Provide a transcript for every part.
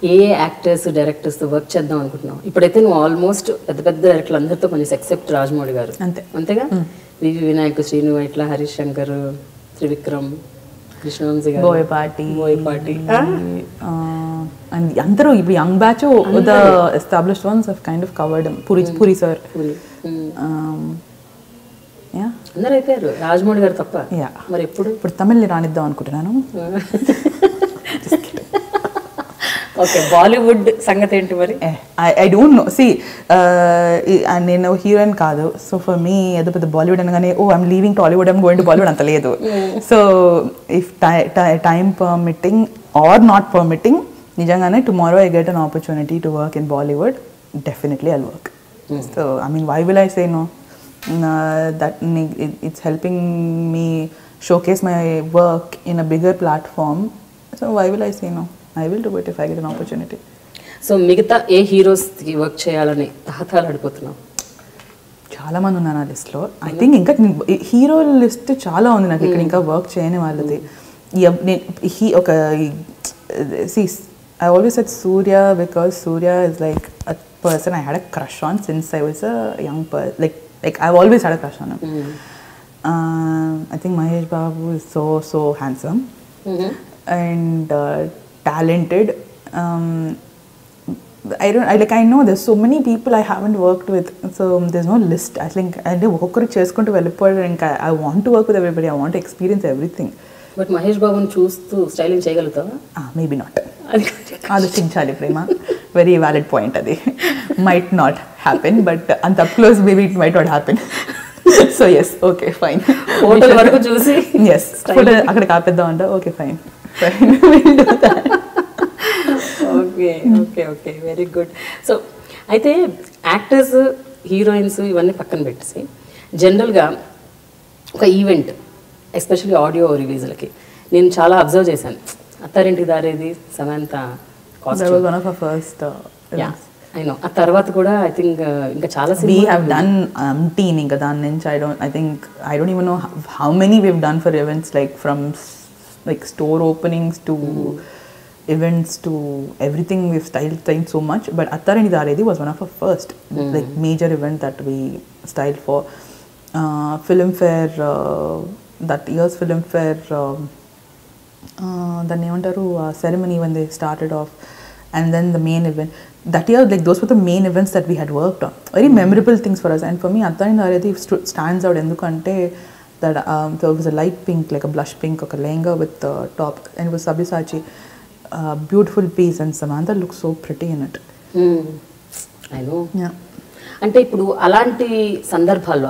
What actors and directors do work? Now, almost except Rajmouli garu. V.V. Vinayaku, Srinu, Itla, Harish Shankar, Trivikram, Krishnan garu. Boy Party. And the young batch, the established ones have kind of covered them. Puri sir. Yeah. That's right. Rajmouli garu tappa. Yeah. But now, Tamil Ranid Dhan Kutu. Okay, Bollywood sangat entu mari. I don't know. See, I know here and kaadu. So for me, adu the Bollywood anagane, oh, I'm leaving Tollywood, I'm going to Bollywood anta ledu. So if time permitting or not permitting, nijangane tomorrow I get an opportunity to work in Bollywood, definitely I'll work. So I mean, why will I say no? That it's helping me showcase my work in a bigger platform. So why will I say no? I will do it if I get an opportunity. So, Migita, a heroes work cheyalani tahathal adipothunnam. Chaala manu na list lo. I think inka hero list chaala undi naaku ikkada inka work cheyane valladi. He okay. See, I always said Surya because Surya is like a person I had a crush on since I was a young person. Like I've always had a crush on him. I think Mahesh Babu is so handsome and talented. I know there's so many people I haven't worked with, so there's no list. I think I want to work with everybody. I want to experience everything. But Mahesh Babu choose to style in Chaigalata? Maybe not. Very valid point. Might not happen, but and up close maybe it might not happen. So yes, okay, fine. Hotel varaku choose. Yes. Okay, fine. We'll do that. Okay, very good. So, I think actors, heroines, even pakkan pettesi. General ga oka event, especially audio release laki. Nenu chala observe chesanu. Atharintiki Dharedhi, Samantha costume. That was one of our first events. I know. At tarvata kuda I think inga chala we have done umpteen inga daan nunchi I don't even know how many we've done for events like from like store openings to events to everything. We've styled so much, but Atharintiki Dharedhi was one of our first like major event that we styled for. Film Fair, that year's Film Fair, the Neon Daru ceremony when they started off, and then the main event. That year, like those were the main events that we had worked on. Very memorable things for us, and for me, Atharintiki Dharedhi stands out in the country. That there was a light pink, like a blush pink, like a lehenga with the top, and it was Sabyasachi. Beautiful piece, and Samantha looks so pretty in it. I know. Yeah. And now, alanti sandarbhalu,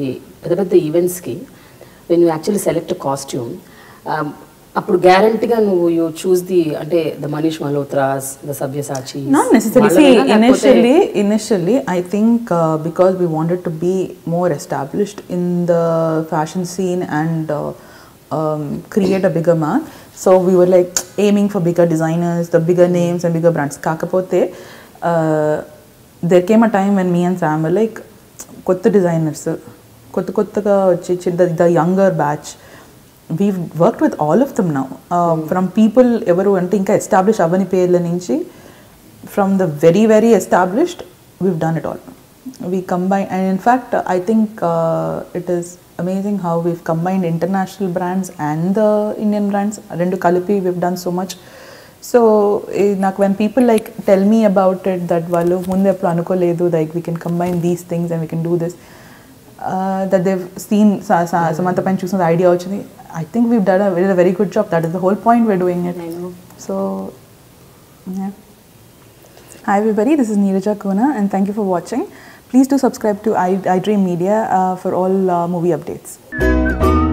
alanti the events ki, when you actually select a costume, appudu guarantee ga you choose the Manish Malhotras, the Sabyasachi. Not necessarily. See, initially, I think because we wanted to be more established in the fashion scene and create a bigger mark. So we were like aiming for bigger designers, the bigger names and bigger brands. Kakapote, there came a time when me and Sam were like, kotta designers, the younger batch. We've worked with all of them now. From people, established, from the very, very established, we've done it all. We combine, and in fact, I think it is amazing how we've combined international brands and the Indian brands. Rendu Kalipi, we've done so much. So, when people like tell me about it, that like we can combine these things and we can do this, that they've seen Samantha Panchuk's idea, I think we've done a very good job. That is the whole point we're doing it. I know. So, yeah. Hi everybody, this is Neeraja Kona and thank you for watching. Please do subscribe to iDream Media for all movie updates.